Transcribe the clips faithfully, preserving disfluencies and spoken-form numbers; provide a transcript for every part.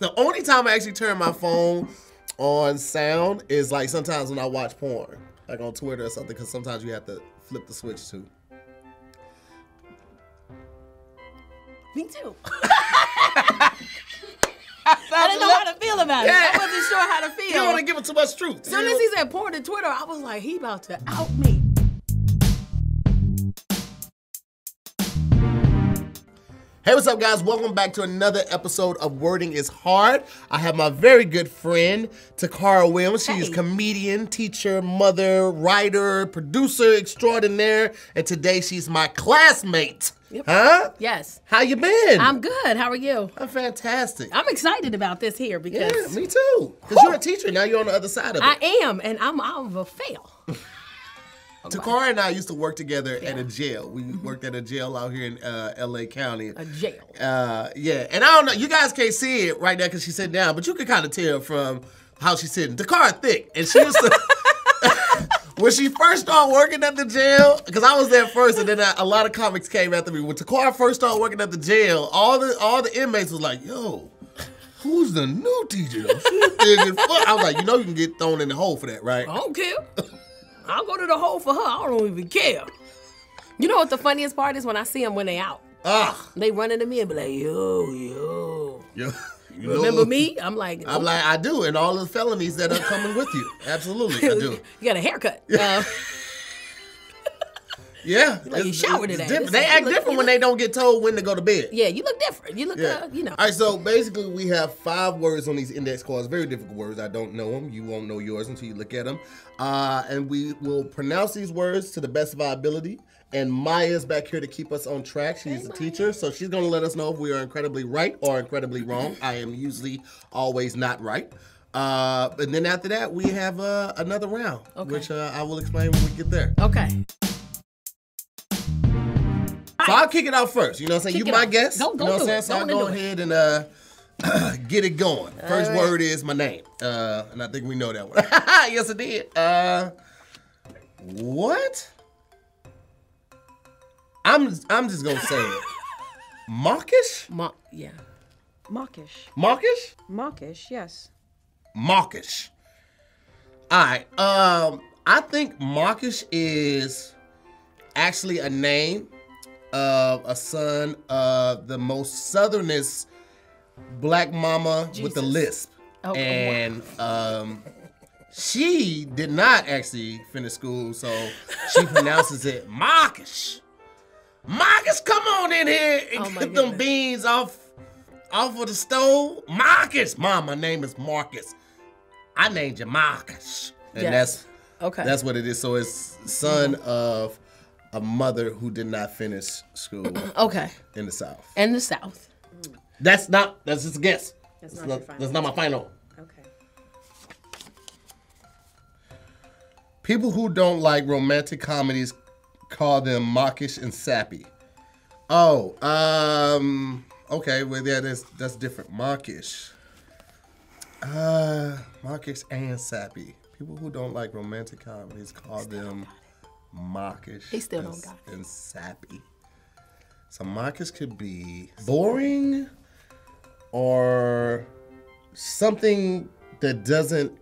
The only time I actually turn my phone on sound is like sometimes when I watch porn, like on Twitter or something, because sometimes you have to flip the switch too. Me too. I didn't know how to feel about it. Yeah. I wasn't sure how to feel. You don't want to give it too much truth. As soon as he said porn to Twitter, I was like, he about to out me. Hey, what's up, guys? Welcome back to another episode of Wording is Hard. I have my very good friend, Tacarra Williams. She hey. is comedian, teacher, mother, writer, producer extraordinaire, and today she's my classmate. Yep. Huh? Yes. How you been? I'm good. How are you? I'm fantastic. I'm excited about this here because... Yeah, me too. Because you're a teacher. Now you're on the other side of it. I am, and I'm out of a fail. Tacarra and I used to work together yeah. at a jail. We worked at a jail out here in uh, L A County. A jail. Uh, yeah, and I don't know. You guys can't see it right now because she's sitting down, but you can kind of tell from how she's sitting. Tacarra thick, and she used to. When she first started working at the jail, because I was there first, and then I, a lot of comics came after me. When Tacarra first started working at the jail, all the all the inmates was like, "Yo, who's the new teacher? I was like, "You know, you can get thrown in the hole for that, right?" I don't care. I'll go to the hole for her. I don't even care. You know what the funniest part is? When I see them when they out. Ugh. They run into me and be like, yo, yo. yo you Remember know, me? I'm like. I'm okay. like, I do. And all the felonies that are coming with you. Absolutely, I do. You got a haircut. Uh, yeah. Like you showered today. They like, act look, different when look, they don't get told when to go to bed. Yeah, you look different. You look, yeah. uh, you know. All right, so basically we have five words on these index cards. Very difficult words. I don't know them. You won't know yours until you look at them. Uh, and we will pronounce these words to the best of our ability. And Maya's back here to keep us on track. She's hey, a teacher, Maya. So she's going to let us know if we are incredibly right or incredibly wrong. I am usually always not right. Uh, and then after that, we have uh, another round, okay. which uh, I will explain when we get there. Okay. So I'll kick it out first. You know what I'm saying? Kick you my guest. Go, go you know what I'm saying? So I'll go ahead it. and uh, get it going. First right. word is my name. Uh, and I think we know that one. Yes, it did. Uh, what? I'm I'm just gonna say it. Mawkish? Ma yeah. Mawkish. Mawkish? Mawkish, yes. Mawkish. Alright. Um I think mawkish is actually a name of a son of the most southernest black mama Jesus. with a lisp. Oh, and wow. um she did not actually finish school, so she pronounces it mawkish. Marcus, come on in here and oh get goodness. them beans off off of the stove. Marcus, Mom, my name is Marcus. I named you Marcus. And yes. that's okay. that's what it is. So it's son of a mother who did not finish school. Okay. In the South. In the South. Mm. That's not that's just a guess. That's, that's not, not your final. That's not my final. Okay. People who don't like romantic comedies call them mawkish and sappy. Oh, um, okay, well, yeah, that's, that's different. Mawkish. Uh, mawkish and sappy. People who don't like romantic comedies call still them mawkish he still and, don't got it. and sappy. So mawkish could be boring or something that doesn't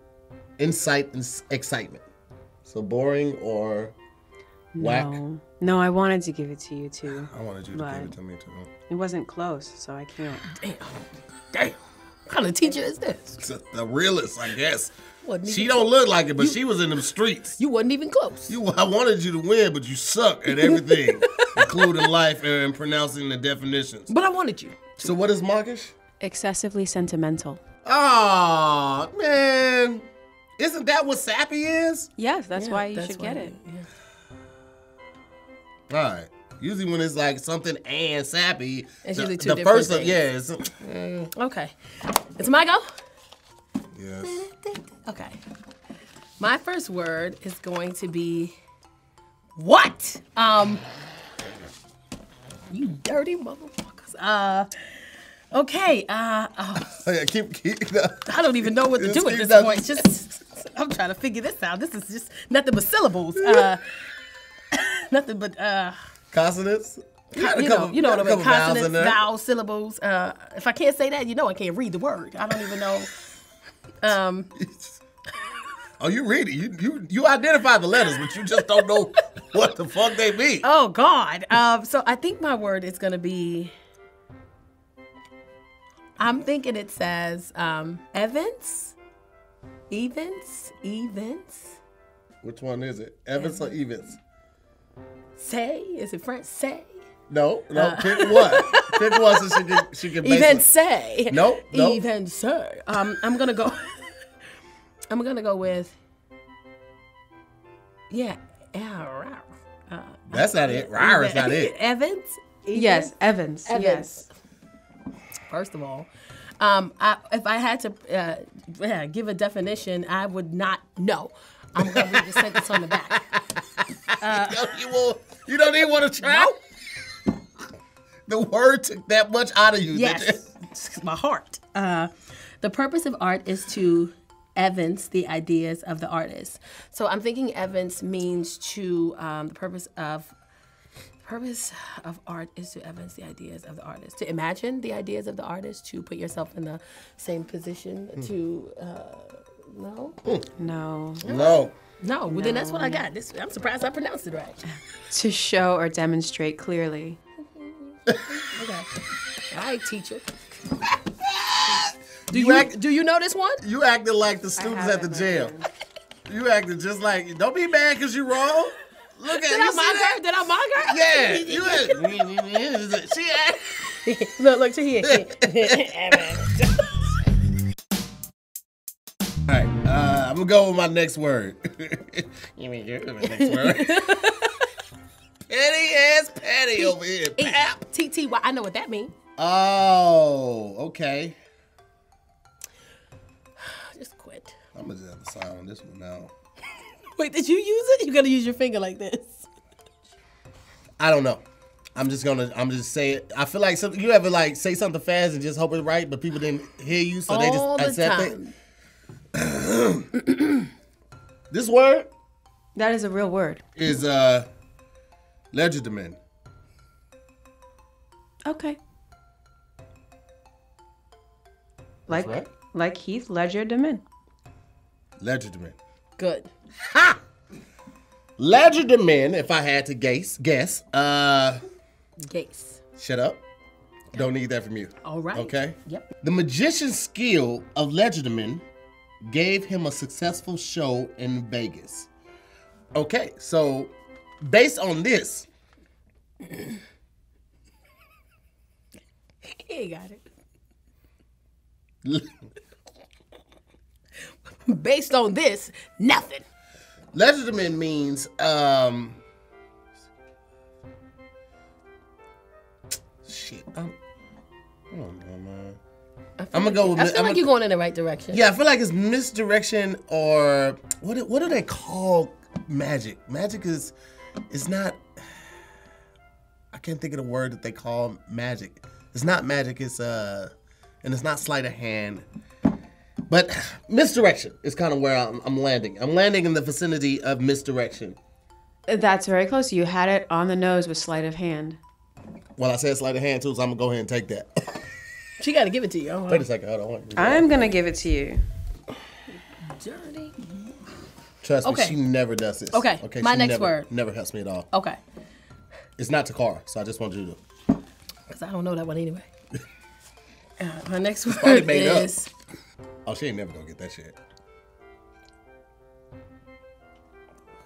incite excitement. So boring or... Whack. No. No, I wanted to give it to you too. I wanted you to give it to me too. It wasn't close, so I can't. Damn. Damn. What kind of teacher is this? A, the realest, I guess. She don't look like it, but you, she was in them streets. You wasn't even close. You, I wanted you to win, but you suck at everything, including life and pronouncing the definitions. But I wanted you. So what is mawkish? Excessively sentimental. Aw, oh, man. Isn't that what sappy is? Yes, that's yeah, why you that's should why get it. Yeah. All right. Usually when it's like something and sappy, it's the, usually two the different first things. Of, yeah. It's, mm. Okay. It's my go? Yes. Okay. My first word is going to be what? Um, you dirty motherfuckers. Uh, okay. Uh, oh. yeah, keep, keep, no. I don't even know what to just do at this no. point. Just I'm trying to figure this out. This is just nothing but syllables. Uh, Nothing but uh consonants? You know, you know what I mean? Consonants, vowels, syllables. Uh, if I can't say that, you know I can't read the word. I don't even know. Um, oh, you read it. You, you, you identify the letters, but you just don't know what the fuck they mean. Oh, God. Um, so I think my word is going to be... I'm thinking it says um, Evans. Evans? Evans? Which one is it? Evans, Evans. or Evans? Say? Is it French? Say? No, no, uh, pick one. Pick one so she can, she can base Even it. say. No, no. Even say. Um, I'm going to go, I'm going to go with, yeah. Uh, That's not it. Rar is not it. Evans? Evans? Yes, Evans. Evans. Yes. First of all, um, I, if I had to uh, yeah, give a definition, I would not know. I'm going to read the sentence on the back. Uh, you, will, you don't even want to try? Nope. The word took that much out of you. Yes, you? My heart. Uh, the purpose of art is to evince the ideas of the artist. So I'm thinking evince means to um, the purpose of purpose of art is to evince the ideas of the artist. To imagine the ideas of the artist. To put yourself in the same position. Mm. To uh, no? Mm. no, no, no. No, well, then that's what I got. This, I'm surprised I pronounced it right. To show or demonstrate clearly. Okay. All right, teacher. Do you, you act, do you know this one? You acted like the students at the jail. You acted just like, don't be mad because you wrong. Look at Did you I mock her? Did I mock her? Yeah. You had, she act. Look, look to here. All right, uh, I'm going to go with my next word. You mean you're my next word? Petty ass Patty over here. P T T Y. I know what that means. Oh, okay. Just quit. I'm going to just have to sign on this one now. Wait, did you use it? You got to use your finger like this. I don't know. I'm just going to, I'm just saying, I feel like some, you ever like say something fast and just hope it's right, but people didn't hear you, so All they just the accept time. it. This word? That is a real word. Is, uh... legerdemain. Okay. Like right. like Heath Legerdemain. Legerdemain. Good. Ha! Legerdemain, if I had to guess, guess. Uh Guess. Shut up. Okay. Don't need that from you. All right. Okay? Yep. The magician's skill of legerdemain gave him a successful show in Vegas. Okay, so based on this, he got it. Based on this, nothing. Legerdemain means um. Shit, I'm, I don't know, man. I I'm gonna go. With I feel I'm like you're going in the right direction. Yeah, I feel like it's misdirection or what? What do they call magic? Magic is. It's not, I can't think of the word that they call magic. It's not magic, it's, uh, and it's not sleight of hand. But misdirection is kind of where I'm, I'm landing. I'm landing in the vicinity of misdirection. That's very close. You had it on the nose with sleight of hand. Well, I said sleight of hand too, so I'm gonna go ahead and take that. She gotta give it to you. Wait a second, hold on. I'm gonna give it to you. Dirty. Trust okay. me, she never does this. Okay, okay my she next never, word. Never helps me at all. Okay. It's not Tacarra, so I just want you to. Because I don't know that one anyway. uh, my next it's word made is. Up. Oh, she ain't never gonna get that shit.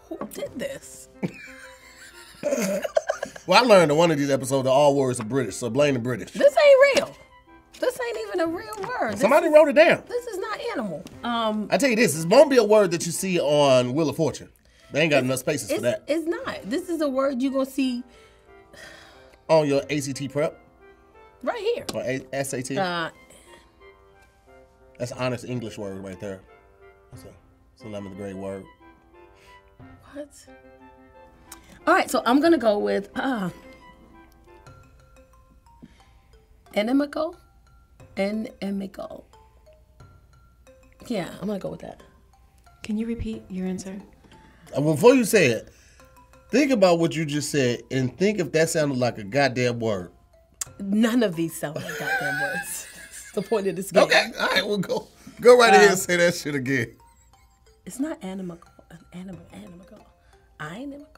Who did this? Well, I learned in one of these episodes that all words are British, so blame the British. This ain't real. This ain't even a real word. Somebody this wrote it down. This is not animal. Um, I tell you this, it won't be a word that you see on Wheel of Fortune. They ain't got enough spaces for that. It's not. This is a word you're going to see on your A C T prep. Right here. Or a S A T. Uh, That's an honest English word right there. That's a, it's an eleventh grade word. What? All right, so I'm going to go with uh, inimical. Inimical. Yeah, I'm gonna go with that. Can you repeat your answer? Before you say it, Think about what you just said and think if that sounded like a goddamn word. None of these sound like goddamn words. That's the point of this game. Okay, all right, we'll go go right um, ahead and say that shit again. It's not inimical. Animal, inimical. I inimical.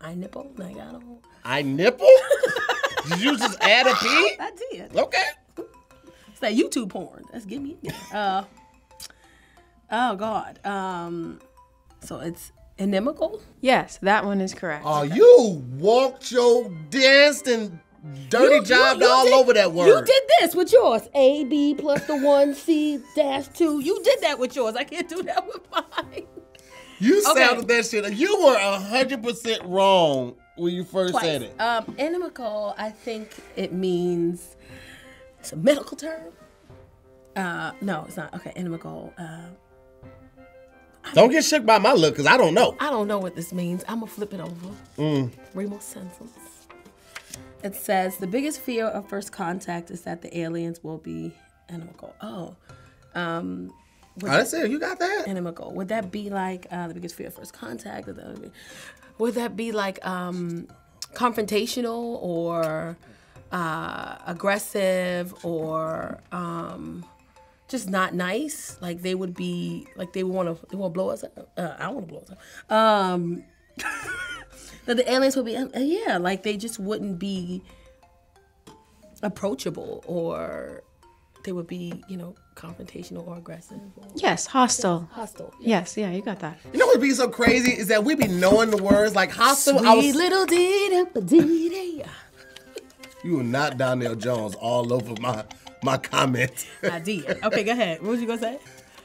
I nipple. I got a I nipple? Did you just add a P? I did. Okay. It's that YouTube porn. That's give me. Uh, oh God. Um, so it's inimical? Yes, that one is correct. Oh, okay. You walked your danced and dirty you, job you, you all did, over that word. You did this with yours. A, B plus the one, C dash two. You did that with yours. I can't do that with mine. You sounded okay. That shit. You were one hundred percent wrong when you first Twice. said it. Um, inimical, I think it means, it's a medical term. Uh, no, it's not. Okay, inimical. Uh, don't get shook by my look, because I don't know. I don't know what this means. I'm going to flip it over. Mm. Three more sentences. It says, the biggest fear of first contact is that the aliens will be inimical. Oh. Um... Would I didn't say you got that. Inimical. Would that be like uh, the biggest fear of first contact? Would that be, would that be like um, confrontational or uh, aggressive or um, just not nice? Like they would be like they want to they want to blow us up. Uh, I want to blow us up. Um, that the aliens would be uh, yeah, like they just wouldn't be approachable or they would be you know. confrontational or aggressive. Or yes, hostile. Hostile. Yes. yes, yeah, you got that. You know what would be so crazy is that we be knowing the words like hostile. Sweet I was... little dee-da-ba-dee-da. You were not Donnell Jones all over my my comment. I did. Okay, go ahead. What was you gonna say?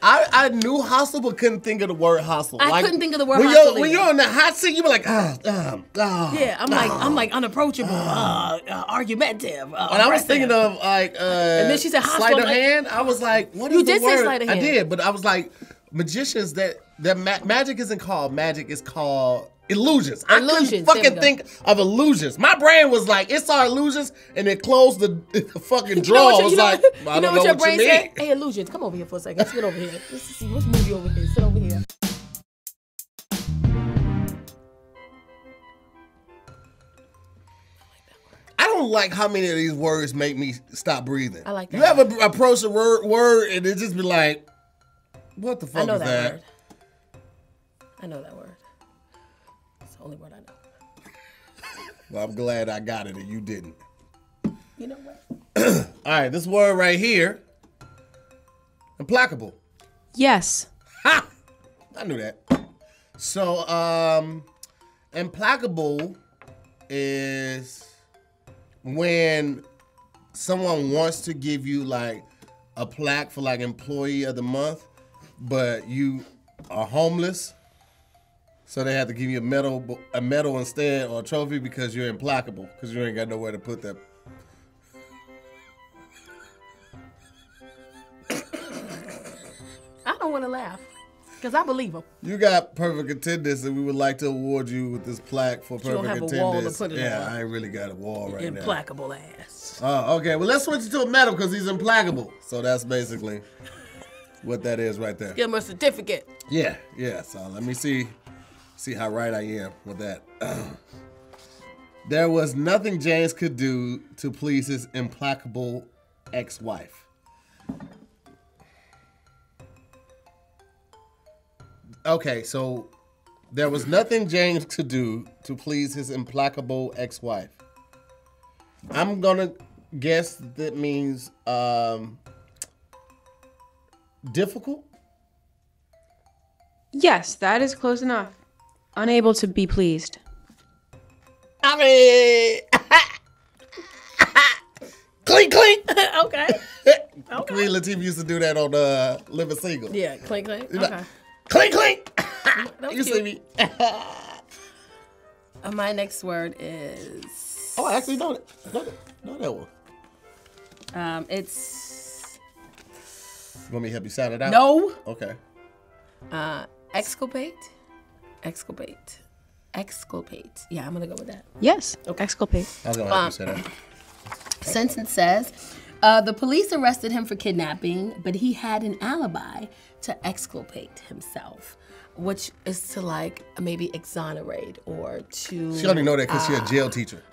I, I knew hostile but couldn't think of the word hostile. I like, couldn't think of the word when hostile. You're, when you're on the hot seat, you be like, ah, ah, ah. Yeah, I'm ah, like, I'm like unapproachable, ah, uh, uh, argumentative. Uh, and I was thinking of like, uh, and then she said hostile, sleight of like, hand. I was like, what is the word? You did say sleight of hand. I did, but I was like, magicians that that ma magic isn't called magic; it's called illusions. I illusions. couldn't fucking think of illusions. My brain was like, it's our illusions, and it closed the, the fucking drawer. You know you, I was you know, like, I don't know what, know what, what you mean. Said? Hey, illusions, come over here for a second. Let's get over here. Let's see, let's move you over here. Sit over here. I don't like how many of these words make me stop breathing. I like that. You ever approach a word, word and it just be like, what the fuck I know is that? that? Word. I know that word. Only word I know. Well, I'm glad I got it and you didn't. You know what? All right, this word right here, implacable. Yes. Ha! I knew that. So, um, implacable is when someone wants to give you like a plaque for like employee of the month, but you are homeless. So they have to give you a medal, a medal instead, or a trophy because you're implacable, because you ain't got nowhere to put that. I don't want to laugh, because I believe them. You got perfect attendance, and we would like to award you with this plaque for perfect attendance. You don't have attendance. a wall to put it yeah, on. Yeah, I ain't really got a wall right implacable now. Implacable ass. Oh, okay. Well, let's switch it to a medal because he's implacable. So that's basically what that is right there. Give him a certificate. Yeah, yeah. So let me see. See how right I am with that. There was nothing James could do to please his implacable ex-wife. Okay, so there was nothing James could do to please his implacable ex-wife. I'm gonna guess that means um, difficult? Yes, that is close enough. Unable to be pleased. I mean, clink, clink. Okay. Okay. Queen Latifah used to do that on uh, Living Single. Yeah, clink, clink. Okay. Like, clink, clink. You see me. uh, my next word is. Oh, I actually know that. Know that, know that one. Um, it's. You want me to help you sound it out? No. Okay. Uh, exculpate. Exculpate. Exculpate. Yeah, I'm going to go with that. Yes. Okay. Exculpate. I was going to have um, you say that. Sentence says, Uh, the police arrested him for kidnapping, but he had an alibi to exculpate himself, which is to like maybe exonerate or to. She don't even know that because uh, she's a jail teacher.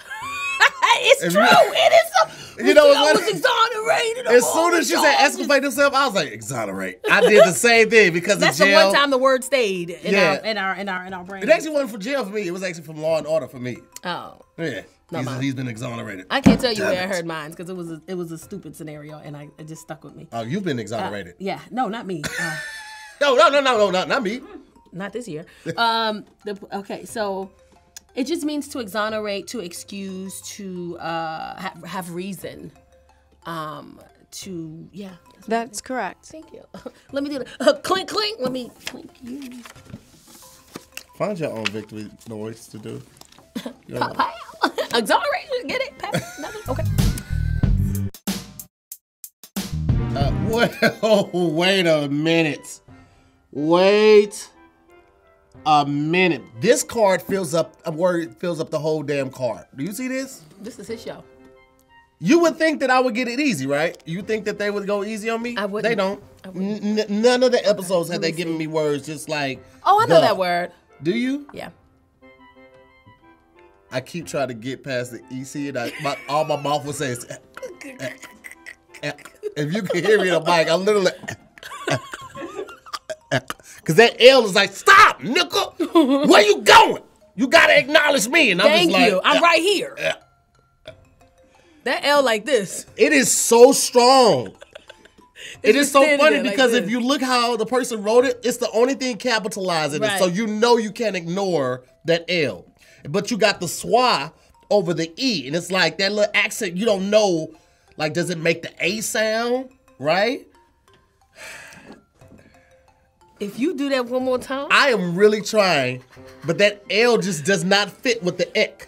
It's if true. You, it is. So, you know what? I was exonerated. As soon as she said exculpate himself, I was like exonerate. I did the same thing because that's of jail. That's the one time the word stayed in, yeah. our, in our in our in our brain. It actually wasn't from jail for me. It was actually from Law and Order for me. Oh. Yeah. He's, he's been exonerated. I can't tell you where I heard mine because it was a, it was a stupid scenario and I it just stuck with me. Oh, you've been exonerated. Uh, yeah. No, not me. Uh, no, no, no, no, no, not not me. Not this year. um. The, okay, so. It just means to exonerate, to excuse, to uh, have, have reason, um, to, yeah. That's, that's correct. Thank you. Let me do the uh, clink, clink. Let me clink you. Find your own victory noise to do. Pop, pop. Exoneration, get it? Pop, nothing? Okay. Uh, wait, oh, wait a minute. Wait. A minute. This card fills up a word fills up the whole damn card. Do you see this? This is his show. You would think that I would get it easy, right? You think that they would go easy on me? I wouldn't. They don't. I wouldn't. N none of the episodes okay. have they given see. me words just like. Oh, I know the. that word. Do you? Yeah. I keep trying to get past the E C, and I, my, all my mouth will say is. Eh, eh, eh. If you can hear me on the mic, I'm literally. Eh, eh. Because that L is like, stop, nickel. Where you going? You got to acknowledge me. And I'm Thank just like, you. I'm uh, right here. Uh, uh, that L like this. It is so strong. It is so funny like because this. If you look how the person wrote it, it's the only thing capitalized in right. it. So you know you can't ignore that L. But you got the schwa over the E. And it's like that little accent, you don't know, like, does it make the A sound, right? If you do that one more time. I am really trying, but that L just does not fit with the ek.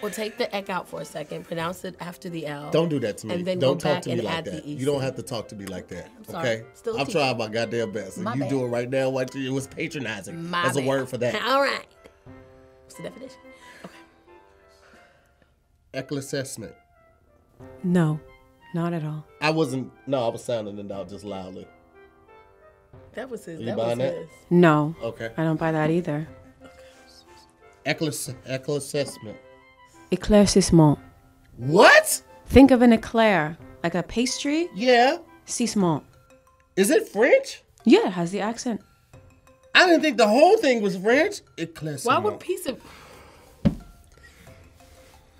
Well, take the ek out for a second. Pronounce it after the L. Don't do that to me. And then don't go talk back to me and like add that. The E C. You don't have to talk to me like that. I'm sorry. Okay? Still I'm trying my goddamn best. My you bad. do it right now. What it was patronizing. My That's bad. a word for that. All right. What's the definition? Okay. Eclaircissement. No, not at all. I wasn't. No, I was sounding it out just loudly. That was his. Are you that buying was that? His. No. Okay. I don't buy that either. Okay. Eclaircissement. Eclaircissement. What? Think of an eclair, like a pastry. Yeah. Cissement. Is it French? Yeah, it has the accent. I didn't think the whole thing was French. Eclaircissement. Why would piece of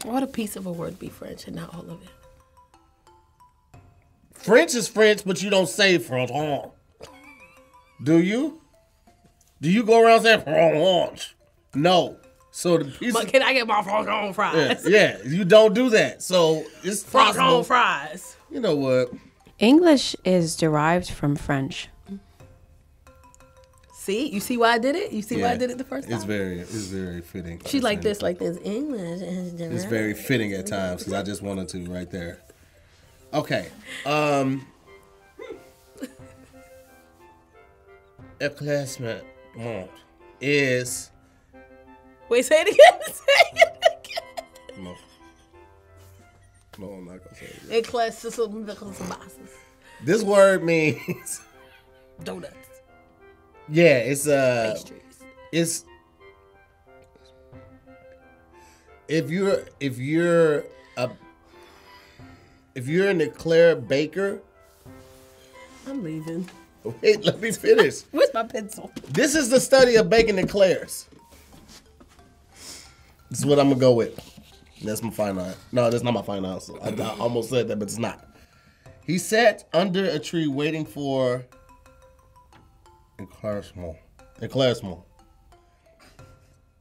why would a piece of a word be French and not all of it? French is French, but you don't say French. Do you? Do you go around saying orange? No. So the piece but can I get my frogone fries? Yeah, yeah, you don't do that. So it's frogone fries. You know what? English is derived from French. See, you see why I did it? You see yeah. why I did it the first time? It's very, it's very fitting. She like this, like this. English is derived. It's very fitting at times because I just wanted to right there. Okay. Um. Eclaircissement is. Wait, say it again. Say it again. No. No, I'm not gonna say it. Eclaircissement. This word means donuts. Yeah, it's uh. Pastries. It's if you're if you're a if you're an eclair baker. I'm leaving. Wait, let me finish. Where's my pencil? This is the study of baking eclairs. This is what I'm going to go with. That's my final answer. No, that's not my final answer. I, I almost said that, but it's not. He sat under a tree waiting for eclaircissement. Eclaircissement.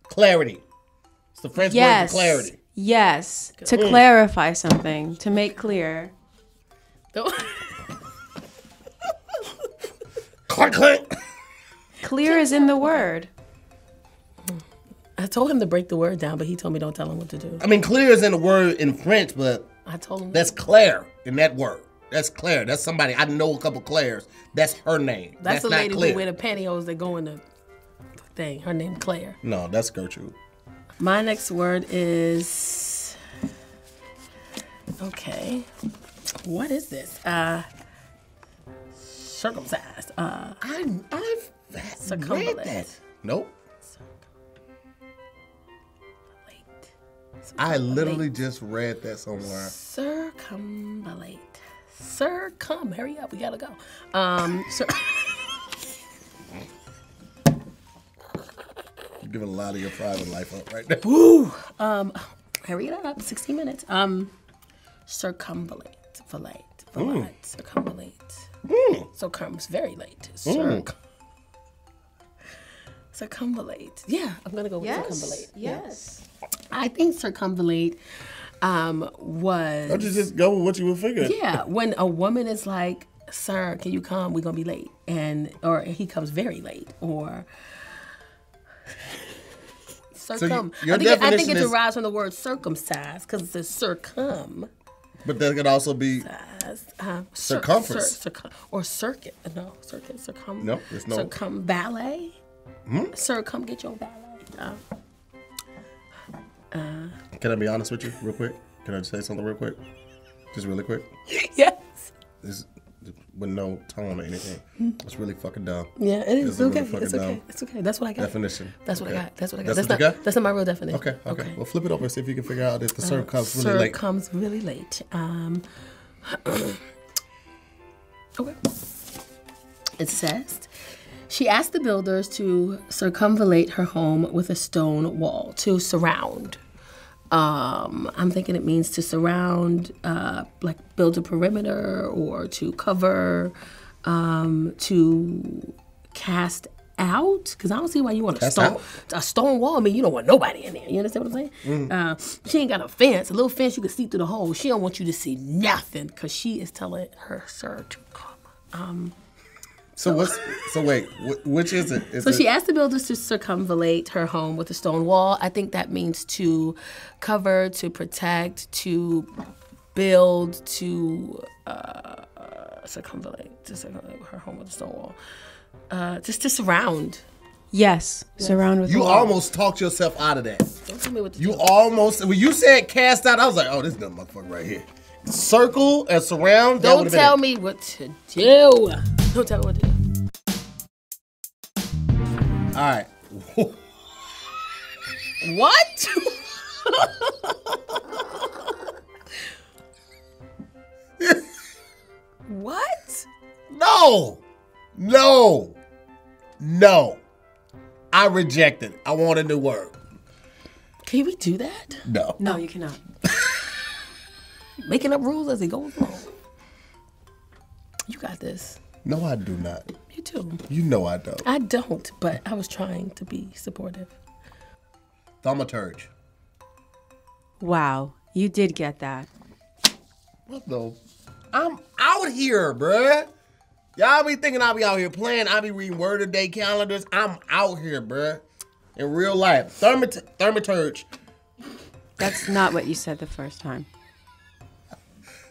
Clarity. It's the French yes. word for clarity. Yes, to mm. clarify something, to make clear. Clear is in the word. I told him to break the word down, but he told me don't tell him what to do. I mean, clear is in the word in French, but I told him that's Claire in that word. That's Claire. That's somebody. I know a couple Claires. That's her name. That's, that's a not lady Claire. who wear the pantyhose that go in the thing. Her name Claire. No, that's Gertrude. My next word is... Okay. what is this? Uh, circumcised. Uh, I, I've I've read that. Nope. Circumvallate. I literally just read that somewhere. Circumvallate. Circum. Hurry up. We gotta go. Um. Sir. You're giving a lot of your private life up right now. Ooh. Um. Hurry it up. Sixteen minutes. Um. Circumvallate. Vallate. Vallate. Mm. Circumvallate. Mm. So comes very late. Circ. Mm. Circumvallate. Yeah, I'm gonna go with yes. circumvallate. Yes. Yeah. I think circumvallate um, was. Don't you just go with what you were figuring? Yeah, when a woman is like, "Sir, can you come? We're gonna be late," and or he comes very late, or circum. So your I, think it, I think it is... derives from the word circumcised because it says circum. But that could also be uh, circumference cir cir or circuit. No, circuit circum. No, there's no circum ballet. Hmm? Sir, come get your valet. No. Uh, Can I be honest with you real quick? Can I just say something real quick? Just really quick? Yes. This, with no tone or anything. It's really fucking dumb. Yeah, it is. It's okay. Really it's okay. Dumb. It's okay. That's what I got. Definition. That's what okay. I got. That's what I got. That's, that's what not, got? That's not my real definition. Okay. Okay. Okay. Well, flip it over and see if you can figure out if the sir uh, comes really sir late. Sir comes really late. Um, okay. It says... She asked the builders to circumvallate her home with a stone wall, to surround. Um, I'm thinking it means to surround, uh, like build a perimeter or to cover, um, to cast out. Because I don't see why you want a stone, a stone wall. I mean, you don't want nobody in there. You understand what I'm saying? Mm. Uh, she ain't got a fence, a little fence you can see through the hole. She don't want you to see nothing because she is telling her sir to come. Um, So what's so wait, which is it? Is so it, she asked the builders to circumvallate her home with a stone wall. I think that means to cover, to protect, to build, to uh, circumvallate, to circumvallate her home with a stone wall. Uh, just to surround. Yes, yes. Surround with. You almost wall. Talked yourself out of that. Don't tell me what to you do. Almost when you said cast out, I was like, oh, this dumb motherfucker right here. Circle and surround. Don't tell me what to do. Don't tell me what to do. All right. What? What? No. No. No. I reject it. I want a new word. Can we do that? No. No, you cannot. Making up rules as they go along. You got this. No, I do not. You do. You know I don't. I don't, but I was trying to be supportive. Thaumaturge. Wow, you did get that. What the? I'm out here, bruh. Y'all be thinking I be out here playing. I be reading word of day calendars. I'm out here, bruh. In real life. Thaumaturge. That's not what you said the first time.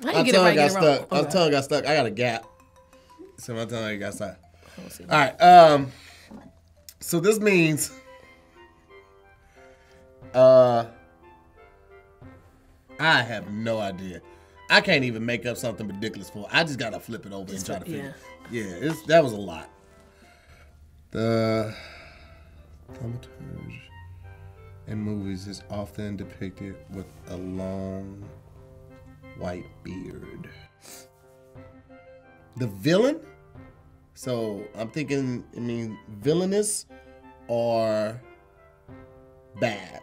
My tongue got stuck. My tongue got stuck. I got a gap. So my tongue got stuck. All right. Um, so this means uh, I have no idea. I can't even make up something ridiculous for it. I just got to flip it over just and try to figure yeah. it. Yeah, it's, that was a lot. The thaumaturge in movies is often depicted with a long... white beard. The villain? So I'm thinking, I mean, villainous or bad.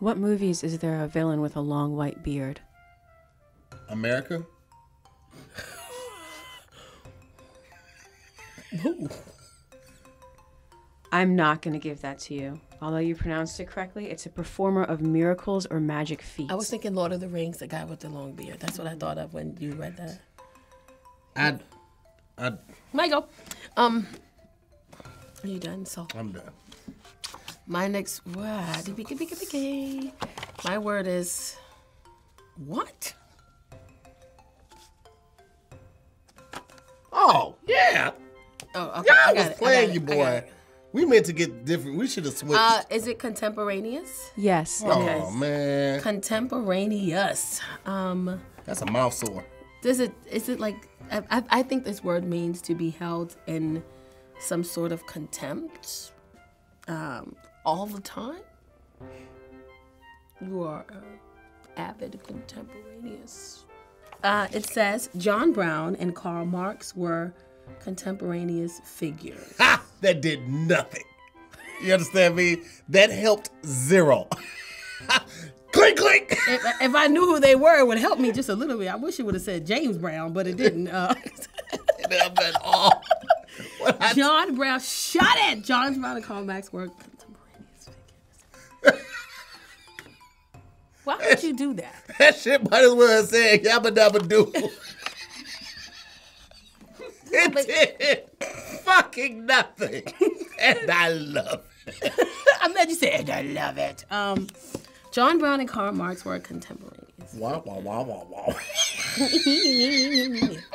What movies is there a villain with a long white beard? America? I'm not going to give that to you. Although you pronounced it correctly, it's a performer of miracles or magic feats. I was thinking Lord of the Rings, the guy with the long beard. That's what I thought of when you read that. I, I. Michael, um, are you done? So I'm done. My next word, my word is what? Oh yeah. Oh, okay. Yeah, I, I was got playing I got you, boy. We meant to get different. We should have switched. Uh, is it contemporaneous? Yes. Oh, okay. Man. Contemporaneous. Um, That's a mouth sore. Does it, is it like, I, I think this word means to be held in some sort of contempt um, all the time. You are an avid contemporaneous. Uh, it says, John Brown and Karl Marx were contemporaneous figures. Ha! That did nothing. You understand me? That helped zero. Clink, clink! If, if I knew who they were, it would help me just a little bit. I wish it would have said James Brown, but it didn't. Uh, it helped at all. John Brown, shut it! John Brown and Karl Marx were contemporaneous figures. Why would you do that? That shit might as well have said yabba dabba doo. It did fucking nothing. And I love it. I'm glad you said, and I love it. Um, John Brown and Karl Marx were contemporaneous. Wow, wow, wow, wow, wow.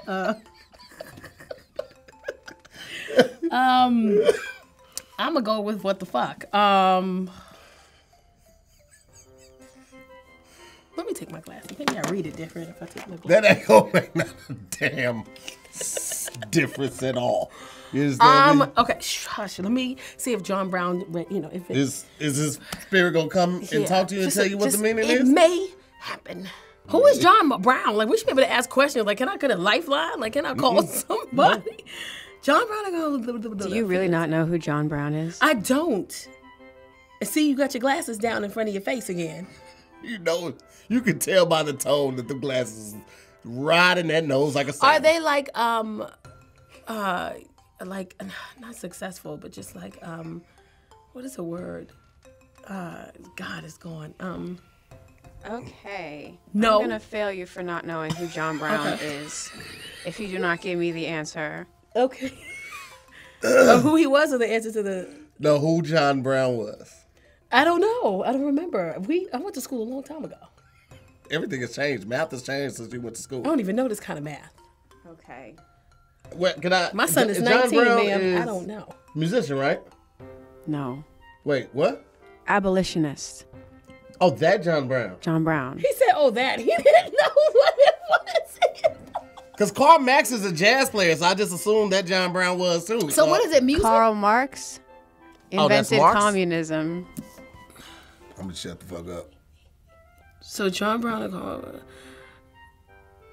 uh, um, I'm going to go with what the fuck. Um... Let me take my glasses. Maybe I read it different if I take my glasses. That ain't gonna make not a damn difference at all. Is um. Me? Okay. Hush. Let me see if John Brown. You know, if it, is is his spirit gonna come and yeah, talk to you and tell you what just, the meaning it is? It may happen. Who is John Brown? Like we should be able to ask questions. Like, can I get a lifeline? Like, can I call mm-mm. somebody? No. John Brown. Do you really not know who John Brown is? I don't. See, you got your glasses down in front of your face again. You know, you can tell by the tone that the glasses is riding that nose like a salmon. Are they like, um, uh, like, not successful, but just like, um, what is the word? Uh, God is gone. Um, okay. No. I'm going to fail you for not knowing who John Brown okay. is if you do not give me the answer. Okay. Or who he was or the answer to the... No, who John Brown was. I don't know. I don't remember. We I went to school a long time ago. Everything has changed. Math has changed since we went to school. I don't even know this kind of math. Okay. Wait, can I? My son is nineteen, ma'am. I don't know. Musician, right? No. Wait, what? Abolitionist. Oh, that John Brown. John Brown. He said, "Oh, that." He didn't know what it was. Because Karl Marx is a jazz player, so I just assumed that John Brown was too. So uh, what is it? Music. Karl Marx invented oh, communism. I'm gonna shut the fuck up. So John Brown and Karl,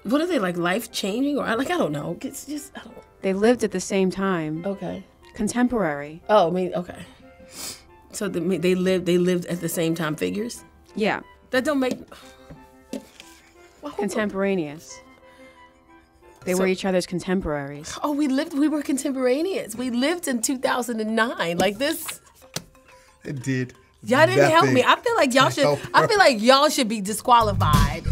what are they like? Life changing or like I don't know. It's just I don't know. They lived at the same time. Okay. Contemporary. Oh, I mean, okay. So the, they lived. They lived at the same time. Figures. Yeah. That don't make. Well, contemporaneous. They so, were each other's contemporaries. Oh, we lived. We were contemporaneous. We lived in two thousand nine. Like this. It did. Y'all didn't help me. I feel like y'all should. No, I feel like y'all should be disqualified.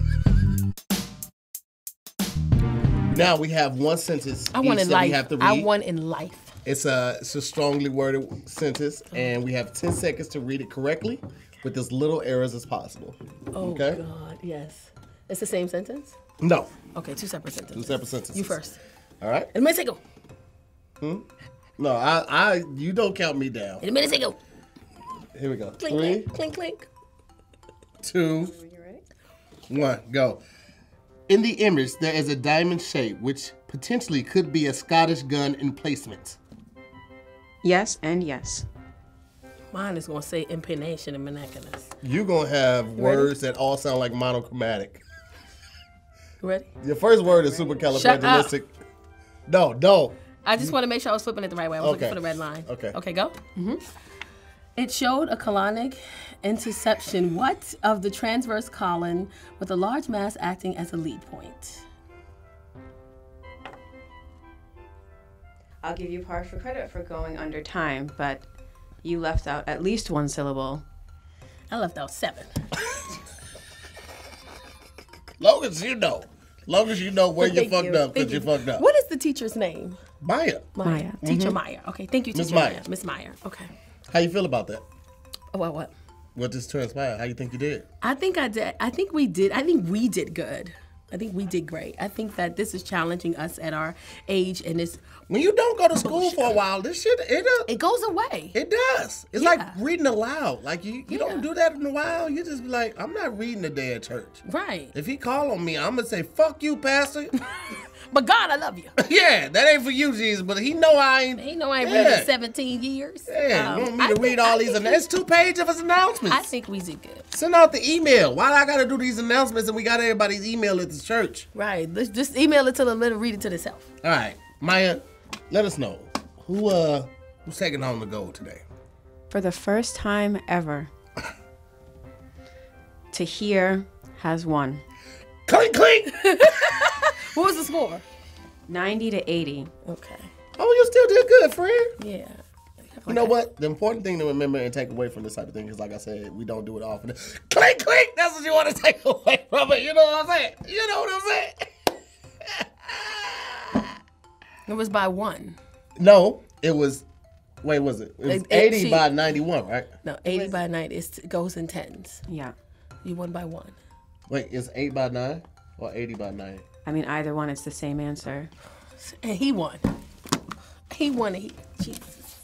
Now we have one sentence. I want in life. We have to read. I want in life. It's a it's a strongly worded sentence, and we have ten seconds to read it correctly, with as little errors as possible. Oh okay? God, yes. It's the same sentence. No. Okay, two separate sentences. Two separate sentences. You first. All right. In a minute, go. Hmm. No, I I you don't count me down. In a minute, go. Here we go. Clink, Three, clink, clink. Two, one, go. In the image, there is a diamond shape, which potentially could be a Scottish gun emplacement. Yes and yes. Mine is going to say impenation and monoculus. You're going to have you words ready? That all sound like monochromatic. You ready? Your first word is supercalifragilistic. No, no. I just want to make sure I was flipping it the right way. I was okay. looking for the red line. Okay. Okay, go. Mm-hmm. It showed a colonic interception, what, of the transverse column with a large mass acting as a lead point. I'll give you partial credit for going under time, but you left out at least one syllable. I left out seven. Long as you know. Long as you know where you fucked you. up, because you. you fucked up. What is the teacher's name? Maya. Maya. Maya. Mm-hmm. Teacher Maya. Okay, thank you, Teacher Maya. Miss Maya, okay. How you feel about that? What, what? What just transpired? How you think you did? I think I did. I think we did. I think we did good. I think we did great. I think that this is challenging us at our age, and it's when you don't go to school bullshit. for a while, this shit it uh, it goes away. It does. It's yeah. like reading aloud. Like you, you yeah. don't do that in a while. You just be like, I'm not reading today at church. Right. If he call on me, I'm gonna say, fuck you, pastor. But God, I love you. Yeah, that ain't for you, Jesus. But he know I ain't. He know I ain't yeah. read in seventeen years. Yeah, um, you want me I to think, read all I these? Think, that's two pages of his announcements. I think we did good. Send out the email. Why do I gotta do these announcements? And we got everybody's email at the church. Right. Let's just email it to the little, read it to themselves. All right, Maya, let us know who uh who's taking home the gold today. For the first time ever, Tahir has won. Clink clink. What was the score? ninety to eighty. Okay. Oh, you still did good, friend. Yeah. Okay. You know what? The important thing to remember and take away from this type of thing is, like I said, we don't do it often. Click, click! That's what you want to take away from it. You know what I'm saying? You know what I'm saying? It was by one. No, it was, wait, was it? It was eighty she, by ninety-one, right? No, eighty by ninety. It's, it goes in tens. Yeah. You won by one. Wait, it's eight by nine or eighty by nine? I mean, either one, it's the same answer. And he won. He won it. Jesus.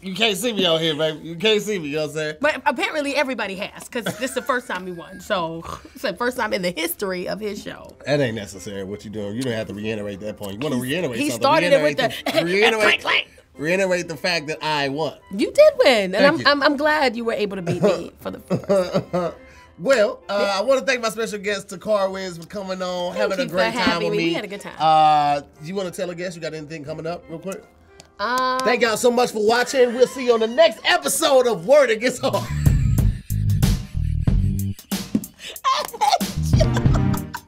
You can't see me out here, baby. You can't see me, you know what I'm saying? But apparently everybody has, because this is the first time he won. So it's the first time in the history of his show. That ain't necessary, what you doing. You don't have to reiterate that point. You want to reiterate he something. He started it with the, the reiterate, clank, reiterate the fact that I won. You did win. And I'm, I'm, I'm glad you were able to beat me for the first time. Well, uh, I want to thank my special guest, Tacarra Williams, for coming on, thank having a great time with me. me. We had a good time. Uh, you want to tell a guest you got anything coming up real quick? Um, thank y'all so much for watching. We'll see you on the next episode of Wording is Hard.